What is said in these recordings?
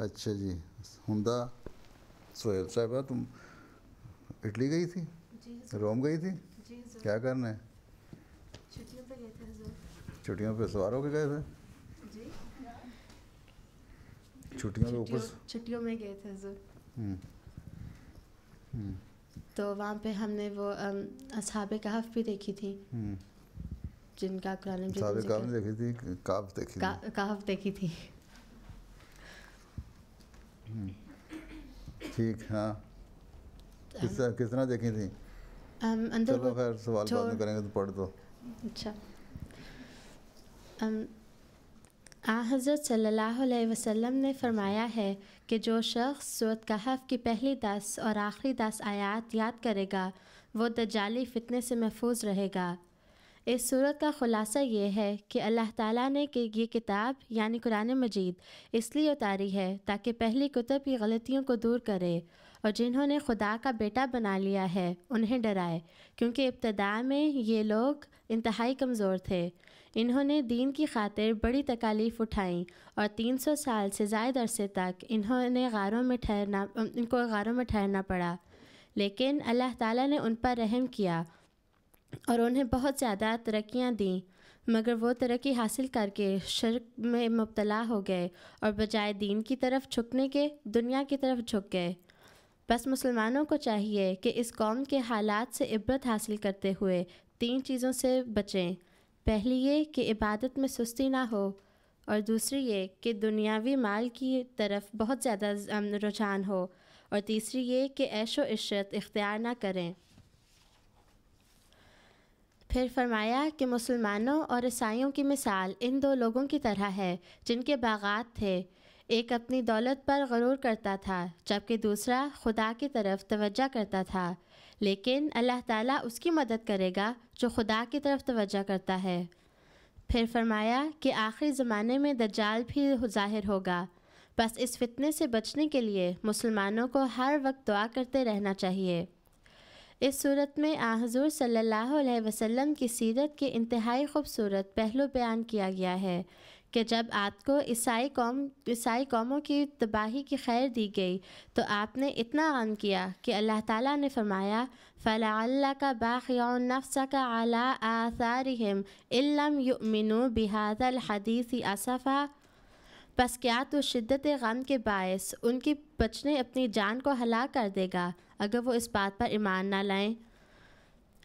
अच्छा जी, हुमदा सोहेल साहिबा, तुम इटली गई थी? रोम गई थी? क्या करना है? छुट्टियों पे गए थे। छुट्टियों पे सवार होके गए थे? छुट्टियों के ऊपर छुट्टियों में गए थे हजूर। तो वहाँ पे हमने वो असहाबे कहफ भी देखी थी, जिनका कुरान में देखी थी, कहफ देखी थी। ठीक, हाँ, किस तरह देखी थी? अंदर, चलो खैर सवाल बाद में करेंगे, तो पढ़ दो। अच्छा, हज़रत सल्लल्लाहु अलैहि वसल्लम ने फरमाया है कि जो शख्स सूरत कहफ की पहली 10 और आखिरी 10 आयात याद करेगा वो दज्जाली फितने से महफूज रहेगा। इस सूरत का ख़ुलासा ये है कि अल्लाह ताला ने कि ये किताब यानी कुरान मजीद इसलिए उतारी है ताकि पहली कुतब की गलतियों को दूर करे और जिन्होंने खुदा का बेटा बना लिया है उन्हें डराए, क्योंकि इब्तदा में ये लोग इंतहाई कमज़ोर थे। इन्होंने दीन की खातिर बड़ी तकालीफ उठाई और 300 साल से ज़ायद अरसे तक इनको गारों में ठहरना पड़ा, लेकिन अल्लाह ताला ने उन पर रहम किया और उन्हें बहुत ज़्यादा तरक्कियाँ दीं, मगर वो तरक्की हासिल करके शिर्क में मुब्तला हो गए और बजाय दीन की तरफ झुकने के दुनिया की तरफ झुक गए। बस मुसलमानों को चाहिए कि इस कौम के हालात से इब्रत हासिल करते हुए 3 चीज़ों से बचें। पहली ये कि इबादत में सुस्ती ना हो, और दूसरी ये कि दुनियावी माल की तरफ बहुत ज़्यादा रुझान हो, और तीसरी ये कि ऐश व इशरत इख्तियार ना करें। फिर फरमाया कि मुसलमानों और ईसाइयों की मिसाल इन 2 लोगों की तरह है जिनके बागात थे। एक अपनी दौलत पर गरूर करता था, जबकि दूसरा खुदा की तरफ तवज्जो करता था, लेकिन अल्लाह ताला उसकी मदद करेगा जो खुदा की तरफ तवज्जो करता है। फिर फरमाया कि आखिरी ज़माने में दज्जाल भी ज़ाहिर होगा। बस इस फितने से बचने के लिए मुसलमानों को हर वक्त दुआ करते रहना चाहिए। इस सूरत में हज़ूर सल्लल्लाहु अलैहि वसल्लम की सीरत के इंतहाई ख़ूबसूरत पहलू बयान किया गया है कि जब आपको ईसाई कौमों की तबाही की खैर दी गई तो आपने इतना गम किया कि अल्लाह ताला ने फरमाया फलअल्लका बाखिउन नफ्सका अला आसारिहिम इल्लम युमिनु बिहादल हदीसी असफ़ा। बस क्या तो शिद्दत गम के बायस उनकी बचने अपनी जान को हलाक कर देगा अगर वो इस बात पर ईमान ना लाएं।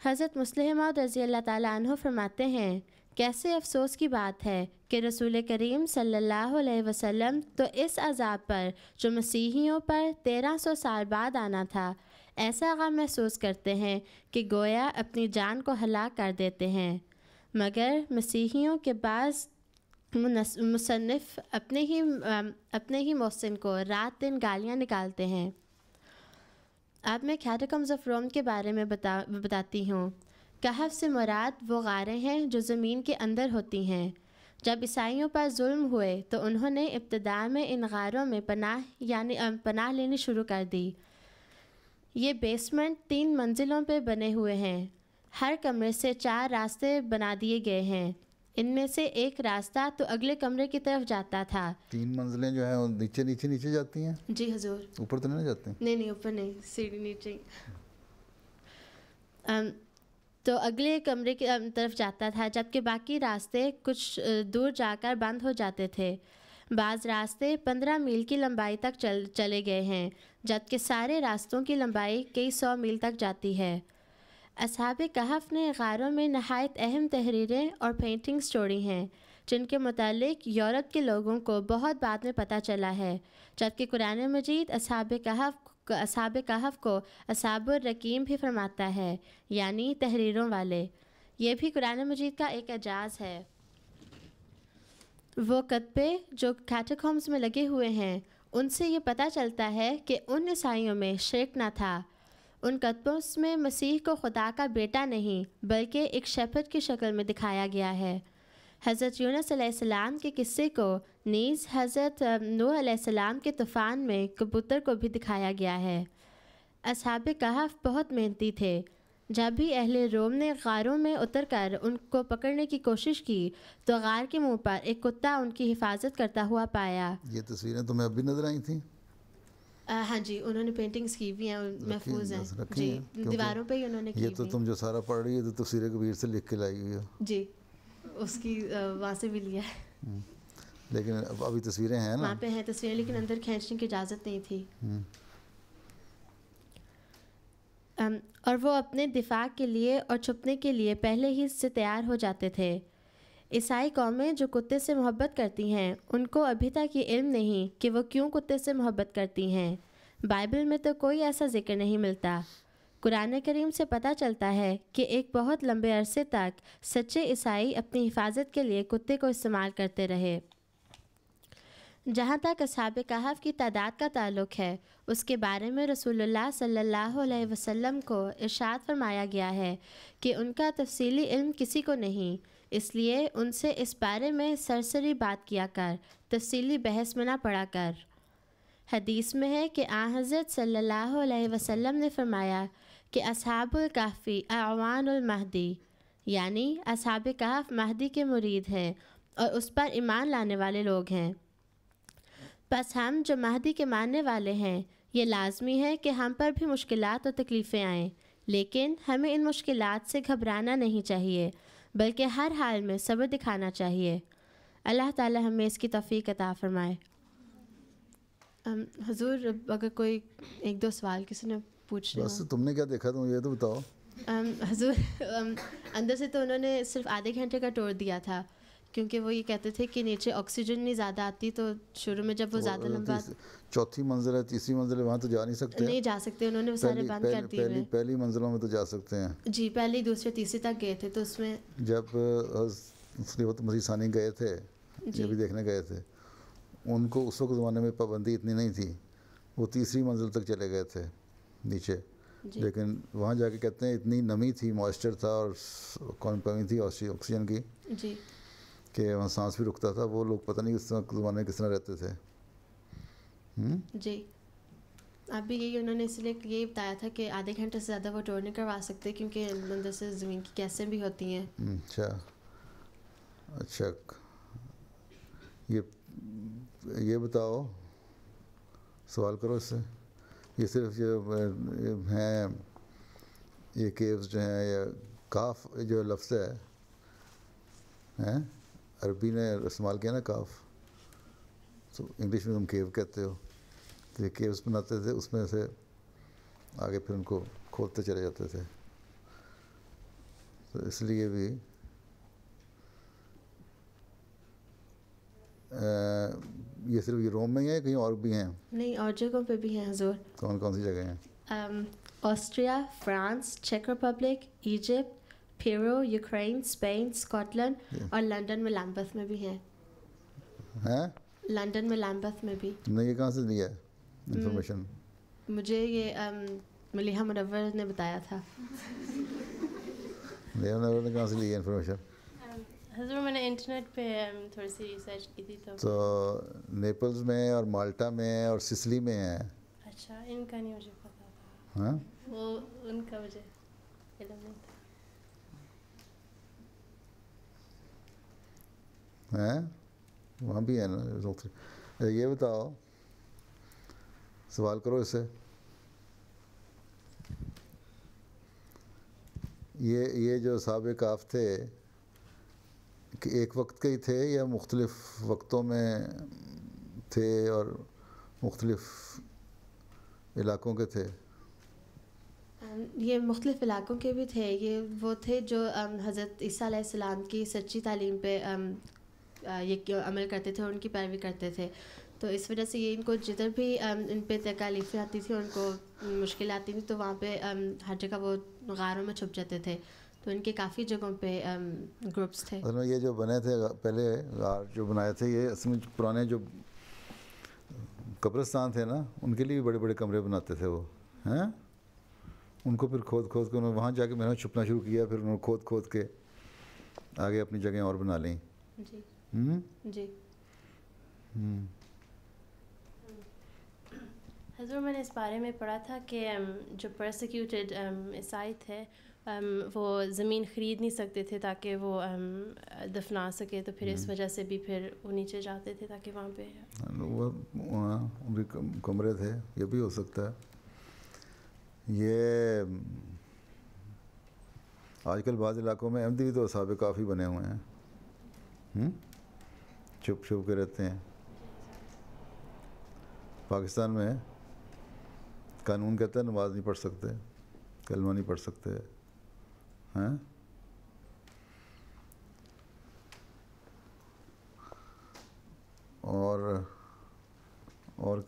हज़रत मुस्लिम रज़ी अल्लाह ताला अन्हु फरमाते हैं, कैसे अफसोस की बात है कि रसूल करीम सल्लल्लाहु अलैहि वसल्लम तो इस अज़ाब पर जो मसीहियों पर 1300 साल बाद आना था ऐसा गम महसूस करते हैं कि गोया अपनी जान को हलाक कर देते हैं, मगर मसीहियों के पास मुसन्निफ़ अपने ही मोहसिन को रात दिन गालियाँ निकालते हैं। अब मैं कैटाकम्स ऑफ रोम के बारे में बताती हूँ। कहफ से मुराद वो गारें हैं जो ज़मीन के अंदर होती हैं। जब ईसाइयों पर जुल्म हुए तो उन्होंने इब्तदा में इन गारों में पनाह लेनी शुरू कर दी। ये बेसमेंट 3 मंजिलों पर बने हुए हैं। हर कमरे से 4 रास्ते बना दिए गए हैं। इनमें से एक रास्ता तो अगले कमरे की तरफ जाता था। 3 मंजिलें जो है नीचे नीचे नीचे जाती हैं। जी हजूर, ऊपर तो नहीं जाते? नहीं, ऊपर नहीं, सीढ़ी नीचे। तो अगले कमरे की तरफ जाता था, जबकि बाकी रास्ते कुछ दूर जाकर बंद हो जाते थे। बाज़ रास्ते 15 मील की लंबाई तक चले गए हैं, जबकि सारे रास्तों की लंबाई कई 100 मील तक जाती है। असहाबे कहफ ने गारों में नहायत अहम तहरीरें और पेंटिंग्स छोड़ी हैं, जिनके मुतालिक यूरोप के लोगों को बहुत बाद में पता चला है, जबकि कुरान मजीद असहाबे कहफ को असहाबुर रकीम भी फरमाता है, यानी तहरीरों वाले। ये भी कुरान मजीद का एक एजाज़ है। वो कतबे जो कैटाकॉम्स में लगे हुए हैं उनसे ये पता चलता है कि उन ईसाइयों में शिर्क ना था। उन कतबों में मसीह को खुदा का बेटा नहीं बल्कि एक शेफर्ड की शक्ल में दिखाया गया है। हज़रत यूनुस अलैहिस्सलाम के किस्से को नीज़ हज़रत नूह अलैहिस्सलाम के तूफ़ान में कबूतर को भी दिखाया गया है। असहाबे कहफ बहुत मेहनती थे। जब भी अहले रोम ने गारों में उतरकर उनको पकड़ने की कोशिश की तो गार के मुंह पर एक कुत्ता उनकी हिफाजत करता हुआ पाया। ये तस्वीरें तो तुम्हें अब भी नजर आई थी? हाँ जी, उन्होंने पेंटिंग्स की भी हैं, महफूज हैं जी, दीवारों पे ही उन्होंने की। ये तो तुम जो सारा पढ़ रही है तो तस्वीरें कबीर से लिख के लाई हुई हो जी, उसकी वहाँ से भी लिया है। लेकिन अभी तस्वीरें हैं ना वहाँ पे, हैं तस्वीरें लेकिन अंदर खींचने की इजाज़त नहीं थी। और वो अपने दिफा के लिए और छुपने के लिए पहले ही इससे तैयार हो जाते थे। ईसाई कौमें जो कुत्ते से मोहब्बत करती हैं उनको अभी तक ये इल्म नहीं कि वो क्यों कुत्ते से मोहब्बत करती हैं। बाइबल में तो कोई ऐसा जिक्र नहीं मिलता। कुरान करीम से पता चलता है कि एक बहुत लंबे अरसे तक सच्चे ईसाई अपनी हिफाजत के लिए कुत्ते को इस्तेमाल करते रहे। जहाँ तक असहाब कहफ की तादाद का ताल्लुक है, उसके बारे में रसूलुल्लाह सल्लल्लाहु अलैहि वसल्लम को इरशाद फरमाया गया है कि उनका तफसीली इल्म किसी को नहीं, इसलिए उनसे इस बारे में सरसरी बात किया कर, तफसीली बहस में ना पड़ा कर। हदीस में है कि आ हज़रत सल्लल्लाहु अलैहि वसल्लम ने फरमाया कि असहाबुल कहफ़ी अवानुल महदी, यानी असहाब कहफ महदी के मुरीद हैं और उस पर ईमान लाने वाले लोग हैं। बस हम जो महदी के मानने वाले हैं, ये लाजमी है कि हम पर भी मुश्किलात और तकलीफ़ें आएँ, लेकिन हमें इन मुश्किलात से घबराना नहीं चाहिए बल्कि हर हाल में सब्र दिखाना चाहिए। अल्लाह ताला हमें इसकी तौफीक अता फरमाए। हुजूर, अगर कोई एक दो सवाल किसी ने पूछना हो। तुमने क्या देखा, तुम ये तो बताओ। हुजूर, अंदर से तो उन्होंने सिर्फ आधे घंटे का टूर दिया था क्योंकि वो ये कहते थे कि नीचे ऑक्सीजन नहीं ज़्यादा आती, तो शुरू में जब वो ज़्यादा लंबा चौथी मंजिल है, तीसरी मंजिल है, वहाँ तो जा नहीं सकते, नहीं जा सकते, उन्होंने वो सारे बंद कर दिए। पहली मंजिलों में तो जा सकते हैं जी, पहली दूसरी तीसरी तक गए थे। तो उसमें जब खलीफत मसीह सानी गए थे, ये भी देखने गए थे, उनको उस वक्त ज़माने में पाबंदी इतनी नहीं थी, वो तीसरी मंजिल तक चले गए थे नीचे, लेकिन वहाँ जाके कहते हैं इतनी नमी थी, मॉइस्चर था और कमी थी ऑक्सीजन की जी कि वहाँ सांस भी रुकता था। वो लोग पता नहीं उस ज़माने में किस तरह रहते थे। जी, आप भी यही, उन्होंने इसलिए यही बताया था कि आधे घंटे से ज़्यादा वो टूर नहीं करवा सकते क्योंकि अंदर से ज़मीन की गैसें भी होती हैं। अच्छा, ये बताओ, सवाल करो इससे। ये सिर्फ जो हैं ये केव्स जो हैं, या काफ जो लफ्ज़ है अरबी ने इस्तेमाल किया ना काफ, तो इंग्लिश में तुम केव कहते हो, तो ये केव्स बनाते थे, उसमें से आगे फिर उनको खोलते चले जाते थे, तो इसलिए भी ये सिर्फ ये रोम में ही है, कहीं और भी हैं? नहीं, और जगहों पे भी हैं हुजूर। कौन कौन सी जगह हैं? ऑस्ट्रिया, फ्रांस, चेक Republic, Egypt, Peru, Ukraine, Spain, Scotland और लंदन में लैम्बर्थ में भी हैं। हैं? लंदन में लैम्बर्थ में भी। तुमने ये कहाँ से लिया है इन्फॉर्मेशन? मुझे ये मलिहा मुनव्वर ने बताया था। मलिहा मुनव्वर ने कहाँ से लिया इन्फॉर्मेशन? हज़रत, मैंने इंटरनेट पे थोड़ी सी रिसर्च की थी। तो नेपल्स में और माल्टा में और सिसली में है। अच्छा, इनका नहीं मुझे पता था। हाँ, वो उनका मुझे इल्म नहीं था। हैं, वहाँ भी है ना। ये बताओ, सवाल करो इससे। ये जो साहब काफ थे कि एक वक्त के ही थे या मुख्तलिफ वक्तों में थे और मुख्तलिफ इलाक़ों के थे? ये मुख्तलिफ इलाक़ों के भी थे। ये वो थे जो हज़रत ईसा अलैहिस्सलाम की सच्ची तालीम पे ये अमल करते थे और उनकी पैरवी करते थे, तो इस वजह से ये इनको जिधर भी इन पर तकलीफ़ें आती थी, उनको मुश्किल आती थी, तो वहाँ पे हर जगह वो गारों में छुप जाते थे। तो इनके काफ़ी जगहों पे ग्रुप्स थे। असल में ये जो बने थे पहले गार जो बनाए थे, ये इसमें पुराने जो कब्रिस्तान थे ना, उनके लिए भी बड़े बड़े कमरे बनाते थे वो। हैं, उनको फिर खोद खोद के उन्होंने वहाँ जाके मैंने छुपना शुरू किया, फिर उन्होंने खोद खोद के आगे अपनी जगह और बना ली। जी जी। हज़रत, मैंने इस बारे में पढ़ा था कि जो परसिक्यूटेड ईसाई थे वो ज़मीन ख़रीद नहीं सकते थे ताकि वो दफना सके, तो फिर इस वजह से भी फिर वो नीचे जाते थे ताकि वहाँ पे वो भी कमरे थे। ये भी हो सकता है। ये आजकल बाज़ इलाकों में अहमदी तो साहब काफ़ी बने हुए हैं, छुप छुप के रहते हैं। पाकिस्तान में कानून कहता है नमाज़ नहीं पढ़ सकते, कलमा नहीं पढ़ सकते हैं। और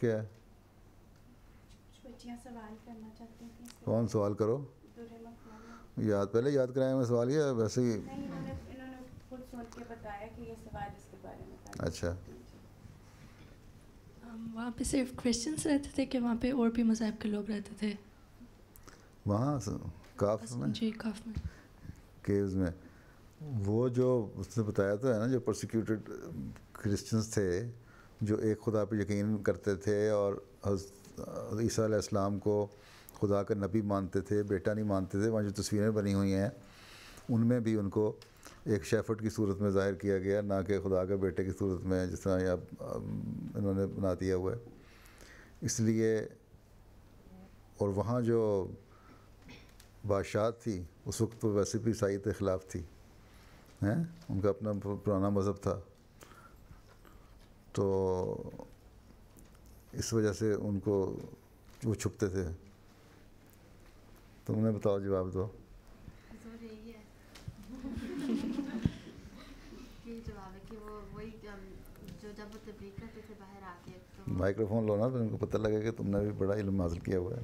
क्या है? सवाल करना चाहती हैं। कौन सवाल करो? याद पहले याद कराया मैं सवाल, या वैसे ही इन्होंने खुद सोच के बताया कि ये सवाल इसके बारे में। अच्छा, वहाँ पे सिर्फ क्रिश्चियंस रहते थे कि वहाँ पे और भी मज़ाहब के लोग रहते थे? वहाँ काफ में, जी काफ में, केव्स में। वो जो उसने बताया था ना, जो प्रोसिक्यूटेड क्रिश्चियंस थे जो एक खुदा पे यकीन करते थे और ईसा अलैहिस्सलाम को खुदा का नबी मानते थे, बेटा नहीं मानते थे, वहाँ जो तस्वीरें बनी हुई हैं उनमें भी उनको एक शेफर्ड की सूरत में ज़ाहिर किया गया, ना कि खुदा के बेटे की सूरत में जिस तरह अब इन्होंने बना दिया हुआ है। इसलिए और वहाँ जो बादशाह थी उस वक्त तो वैसे भी ईसाई के ख़िलाफ़ थी, हैं, उनका अपना पुराना मज़हब था, तो इस वजह से उनको वो छुपते थे। तुमने बताओ, जवाब दो। माइक्रोफोन लो ना, तो उनको पता लगे कि तुमने भी बड़ा इल्म हासिल किया हुआ है।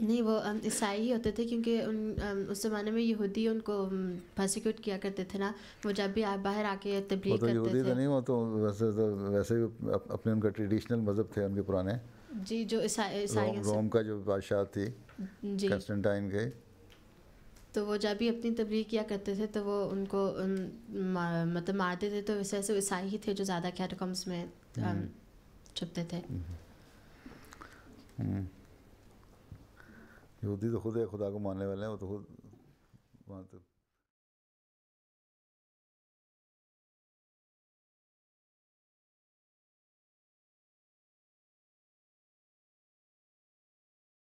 नहीं, वो ईसाई ही होते थे क्योंकि उस ज़माने में यहूदी उनको प्रोसिक्यूट किया करते थे ना, वो जब भी बाहर आके तबलीग करते थे। यहूदी तो नहीं, वो तो वैसे भी अपने उनका ट्रेडिशनल मज़हब थे उनके पुराने, जी, जो ईसाई रोम का जो बादशाह थी कंस्टेंटाइन के, तो वो जब भी अपनी तबलीग किया करते थे तो वो उनको मतलब मारते थे, तो वैसे ऐसे ईसाई ही थे जो ज़्यादा कैटाकम्स में छुपते थे। यहूदी तो खुद है खुदा को मानने वाले हैं, वो तो खुद मानते